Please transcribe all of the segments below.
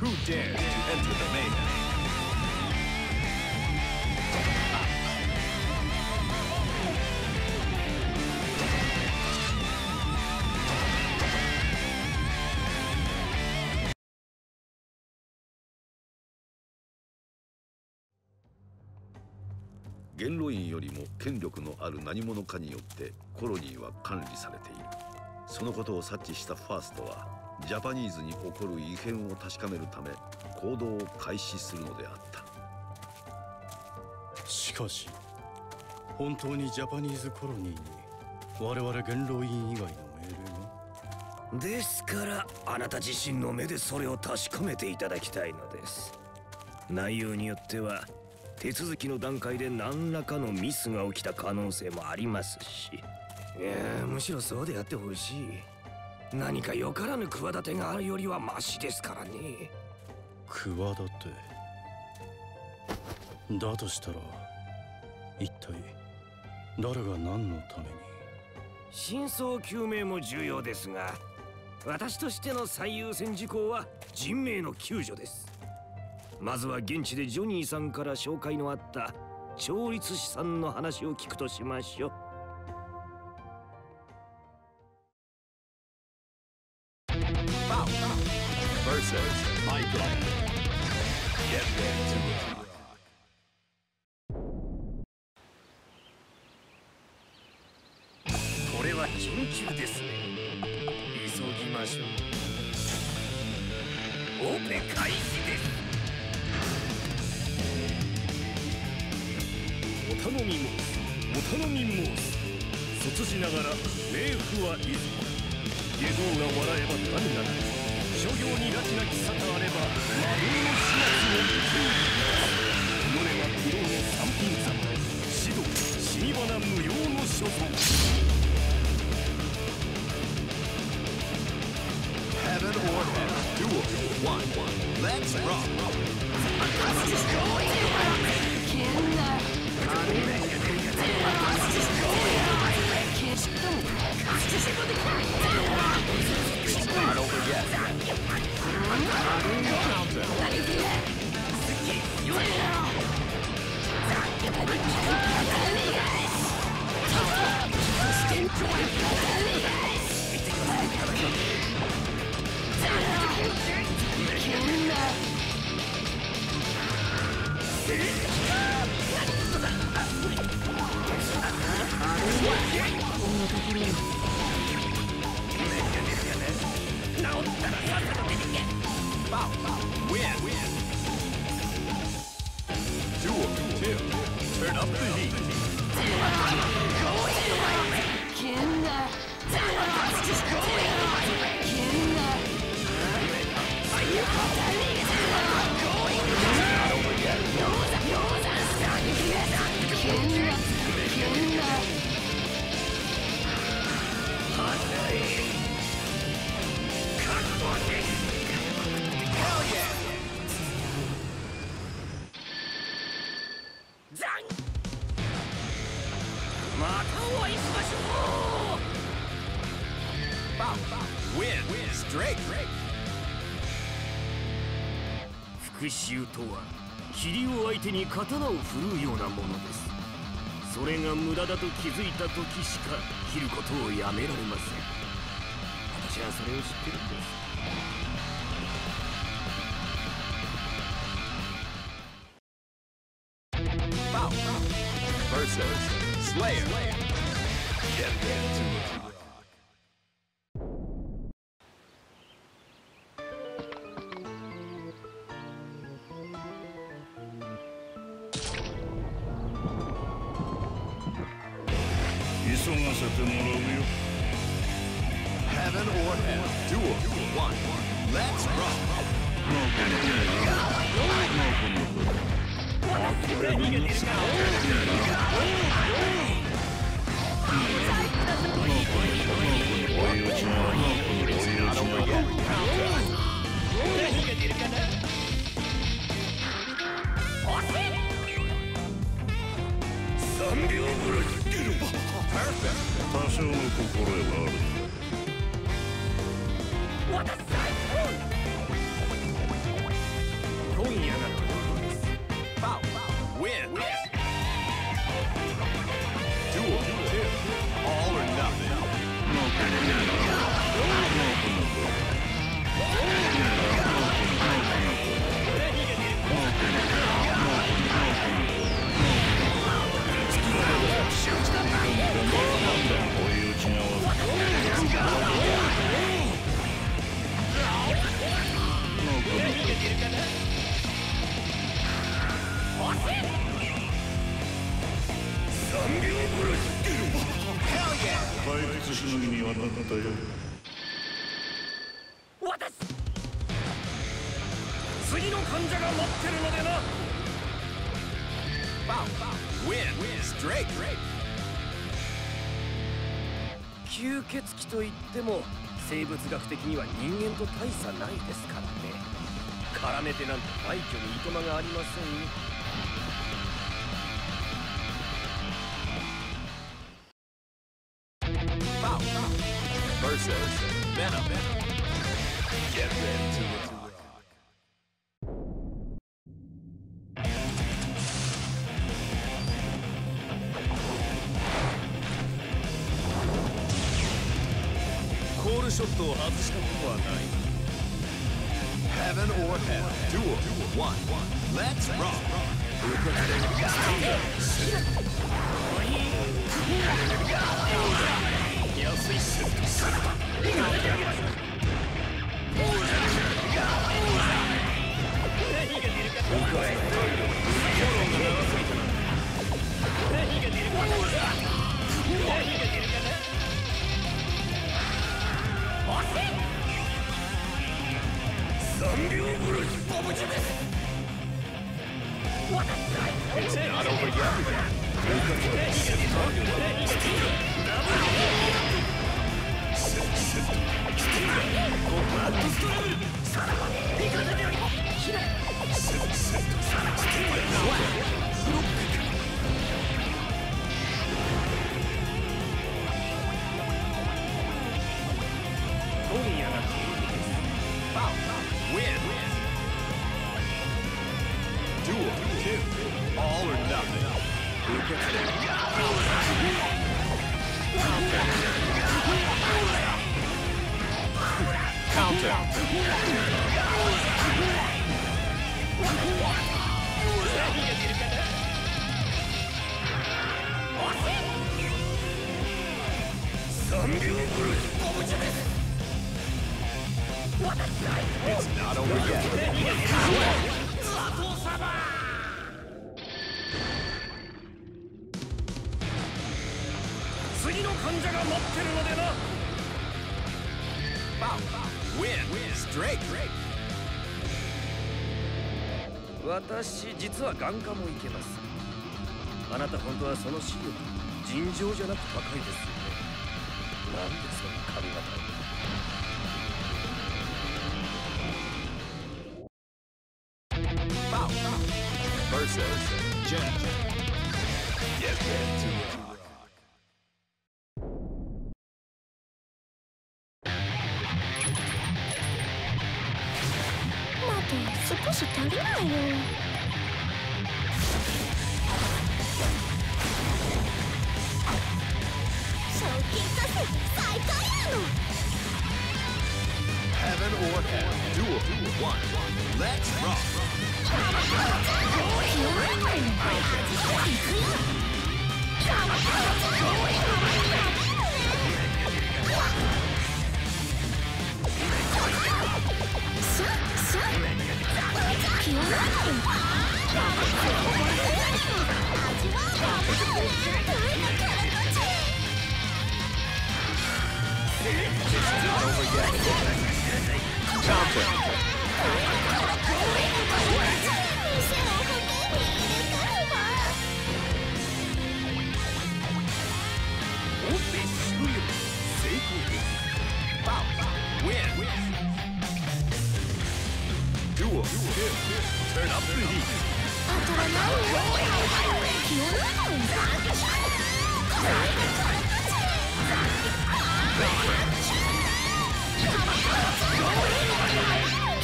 Who dares to enter the mayhem?元老院よりも権力のある何者かによってコロニーは管理されている。そのことを察知したファーストはジャパニーズに起こる異変を確かめるため行動を開始するのであった。しかし本当にジャパニーズコロニーに我々元老院以外の命令が？ですからあなた自身の目でそれを確かめていただきたいのです。内容によっては手続きの段階で何らかのミスが起きた可能性もありますし、むしろそうであってほしい。何かよからぬ企てがあるよりはマシですからね。企てだとしたら一体誰が何のために？真相究明も重要ですが、私としての最優先事項は人命の救助です。まずは現地でジョニーさんから紹介のあった調律師さんの話を聞くとしましょう。これは緊急ですね。急ぎましょう。オペ開始です。お頼み申す、お頼み申す。卒じながら冥府はいずこ。下道が笑えば神なら、諸行に拉致なき沙汰あれば魔物の始末を受け入れます。己は不動の三品侍、死道死に花無用の所存。Heaven or Earth, duo one one, let's rock. 復讐とは霧を相手に刀を振るうようなものです。それが無駄だと気づいた時しか切ることをやめられません。私はそれを知ってるんです。What a sight! の意味は何だよ。私、次の患者が待ってるのでな。バウバウウィンストレイト。吸血鬼といっても生物学的には人間と大差ないですからね。絡めてなんて廃墟にいとまがありませんよ。ショットを外したことはない。Heaven or hell. Duel. One. Let's rock. 何が出るかな。三秒殺しボブジです。今夜が3秒殺しボブジです。It's not over yet. Wow, win, straight. 私実は眼科も行けます。あなた本当はその視力尋常じゃなく高いですよね。なんでその髪型を。It's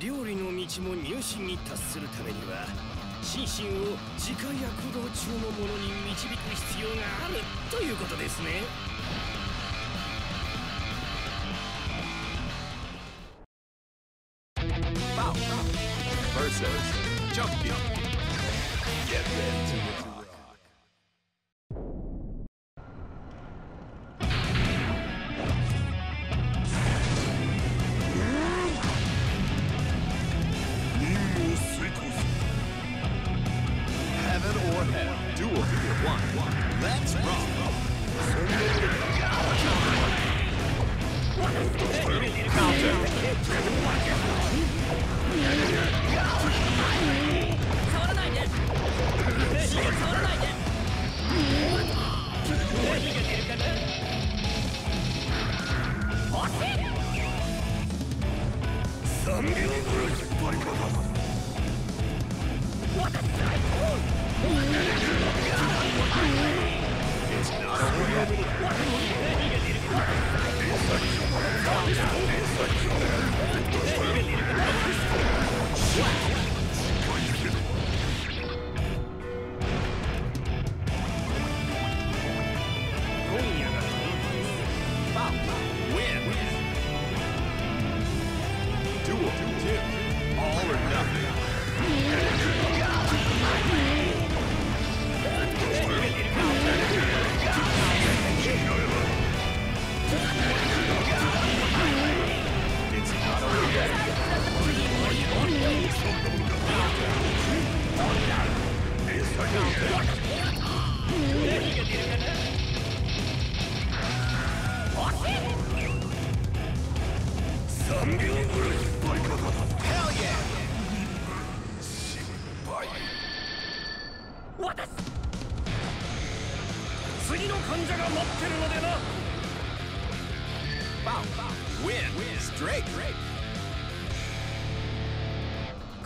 料理の道も入信に達するためには心身を自戒や行動中のものに導く必要があるということですね。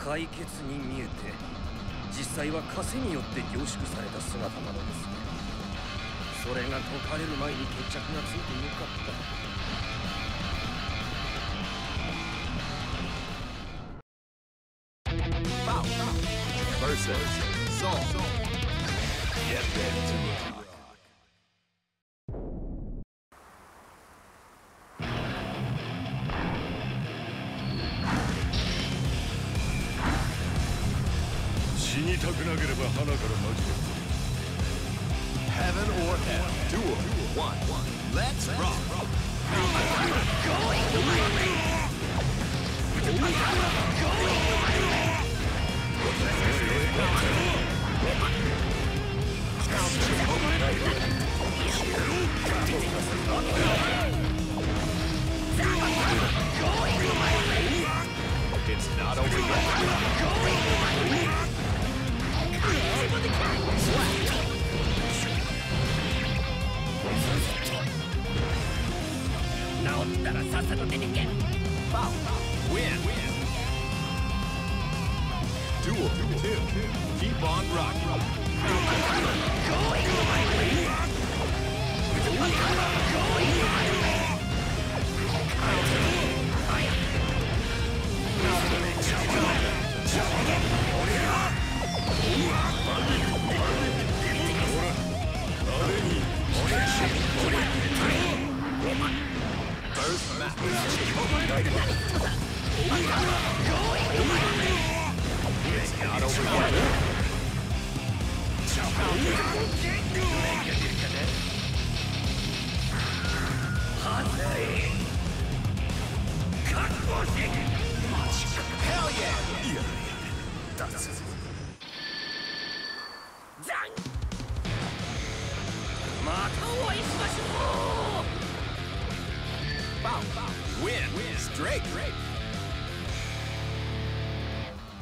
解決に見えて、実際は枷によって凝縮された姿なのですが、それが解かれる前に決着がついてよかった。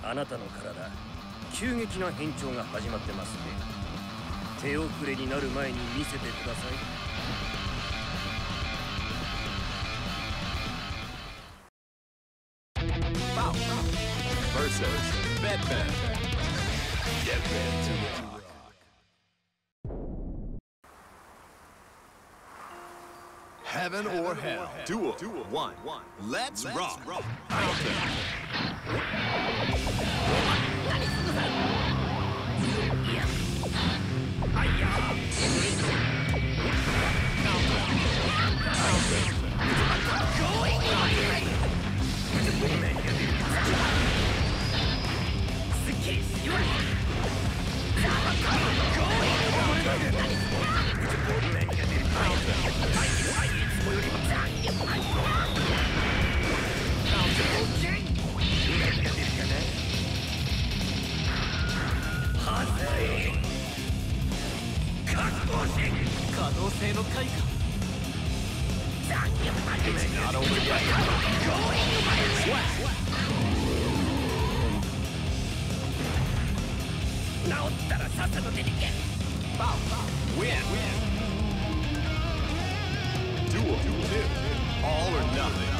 あなたの体、急激な変調が始まってますね。手遅れになる前に見せてください。Get back. Get back to rock. Heaven or hell. Duel. One. Let's rock. It's not over yet. Win. Duel. All or nothing.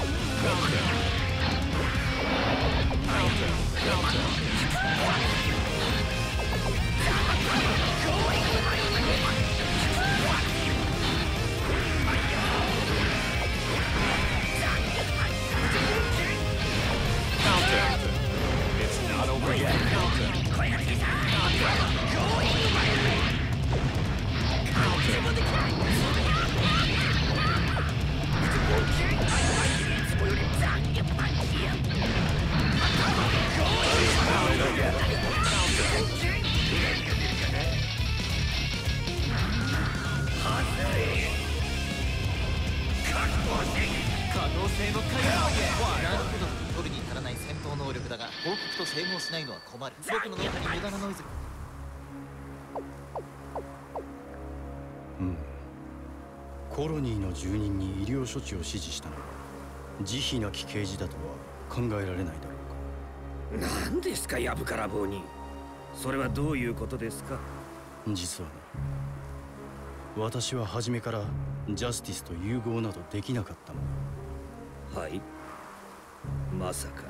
コロニーの住人に医療処置を指示したのは慈悲なき刑事だとは考えられないだろうか。何ですか、やぶから棒に。それはどういうことですか。実はね、私は初めからジャスティスと融合などできなかったのだ。はい。まさか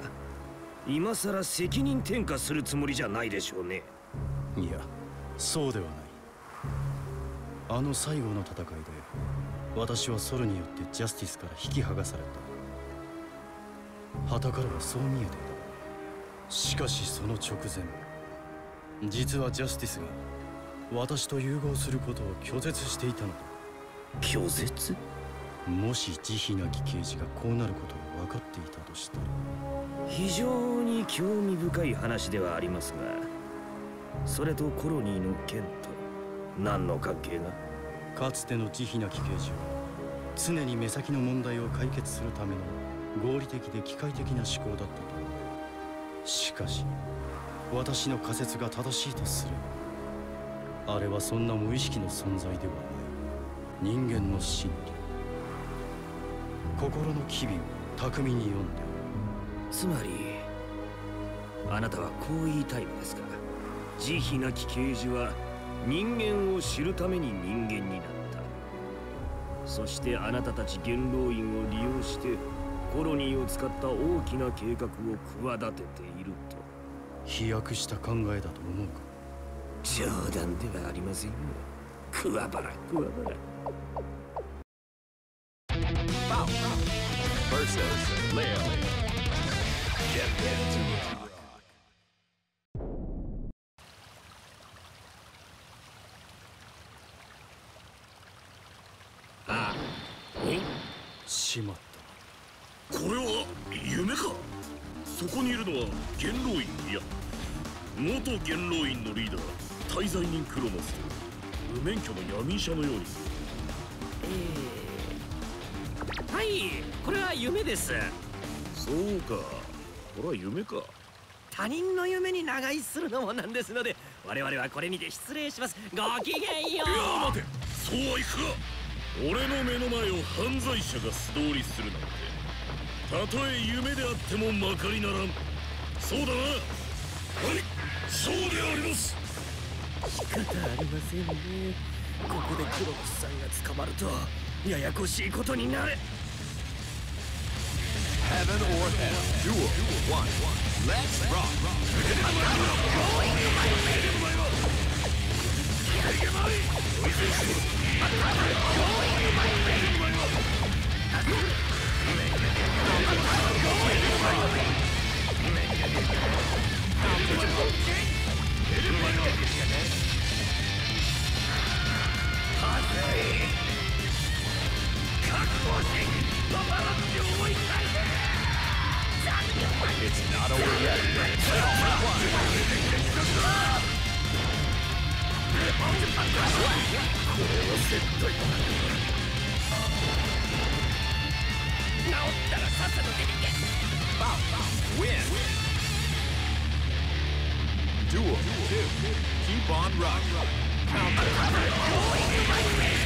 今さら責任転嫁するつもりじゃないでしょうね。いや、そうではない。あの最後の戦いで私はソルによってジャスティスから引き剥がされた。傍からはそう見えていた。しかしその直前、実はジャスティスが私と融合することを拒絶していたのだ。拒絶？もし慈悲なき刑事がこうなることを分かっていたとしたら。非常に興味深い話ではありますが、それとコロニーの件と何の関係が。かつての慈悲なき刑事は常に目先の問題を解決するための合理的で機械的な思考だったと。しかし私の仮説が正しいとすれば、あれはそんな無意識の存在ではない人間の心理、心の機微を巧みに読んだ。つまりあなたはこう言いたいのですか。慈悲なき刑事は人間を知るために人間になった。そしてあなたたち元老院を利用してコロニーを使った大きな計画を企てていると。飛躍した考えだと思うか。冗談ではありませんよ。くわばらしまった。これは夢か。そこにいるのは元老院、いや元元老院のリーダー滞在人クロノスと無免許の闇医者のように。はい、これは夢です。そうか、これは夢か。他人の夢に長居するのもなんですので、我々はこれにて失礼します。ごきげんよう。いや待て、そうはいくか。俺の目の前を犯罪者が素通りするなんて、たとえ夢であってもまかりならん。そうだな。はい、そうであります。仕方ありませんね。ここでクロノスさんが捕まるとややこしいことになる。Heaven or hell. Duel. One. Let's rock. It's not over yet. Win. Duel. Keep on rocking. It's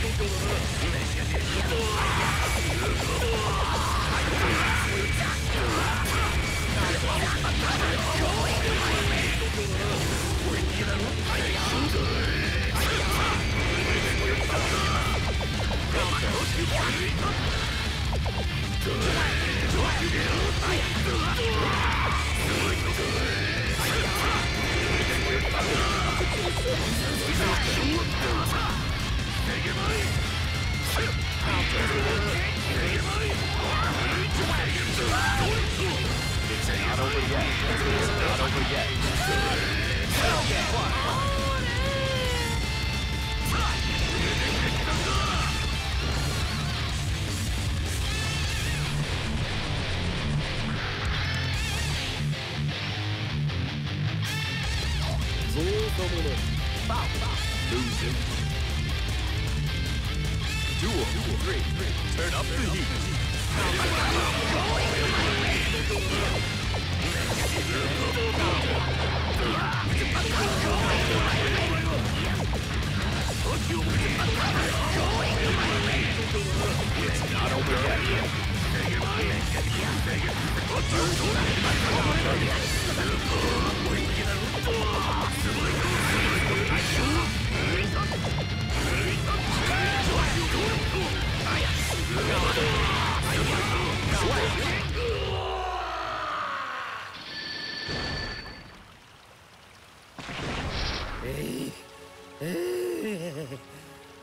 not over yet. Losing. Duel. Turn up the heat. It's not over yet.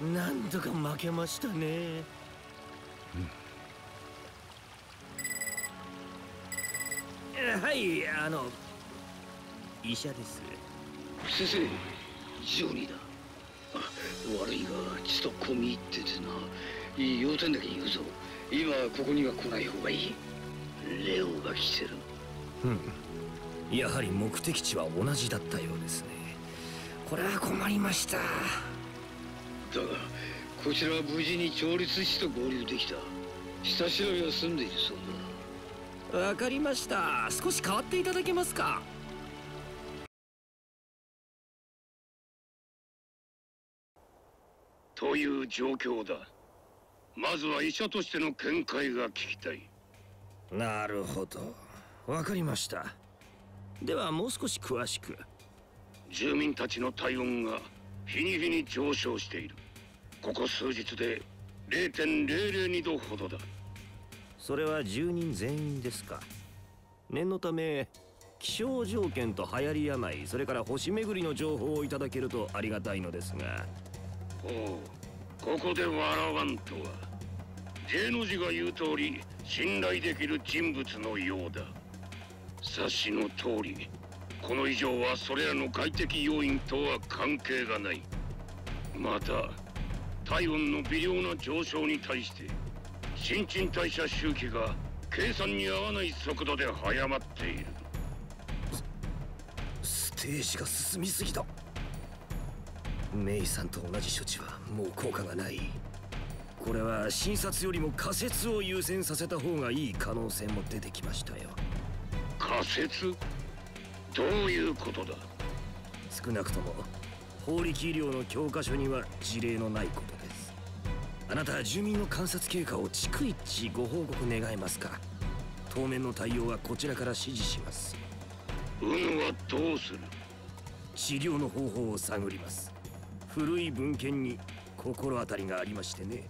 なんとか負けましたね。はい、医者です。先生、ジョニーだ。悪いが、ちょっと込み入っててな。要点だけ言うぞ。今ここには来ない方がいい。レオが来てる。やはり目的地は同じだったようですね。これは困りました。だがこちらは無事に調律師と合流できた。下調べは済んでいるそうだ。わかりました。少し変わっていただけますか？という状況だ。まずは医者としての見解が聞きたい。なるほど、わかりました。ではもう少し詳しく。住民たちの体温が日に日に上昇している。ここ数日で 0.002 度ほどだ。それは住人全員ですか？念のため気象条件と流行り病、それから星巡りの情報をいただけるとありがたいのですが。おう、ここで笑わんとは。 J の字が言う通り信頼できる人物のようだ。察しの通りこの以上はそれらの外的要因とは関係がない。また体温の微量な上昇に対して新陳代謝周期が計算に合わない速度で早まっている。ステージが進みすぎだ。メイさんと同じ処置はもう効果がない。これは診察よりも仮説を優先させた方がいい可能性も出てきましたよ。仮説？どういうことだ？少なくとも法力医療の教科書には事例のないことです。あなたは住民の観察経過を逐一ご報告願えますか？当面の対応はこちらから指示します。うぬはどうする？治療の方法を探ります。古い文献に心当たりがありましてね。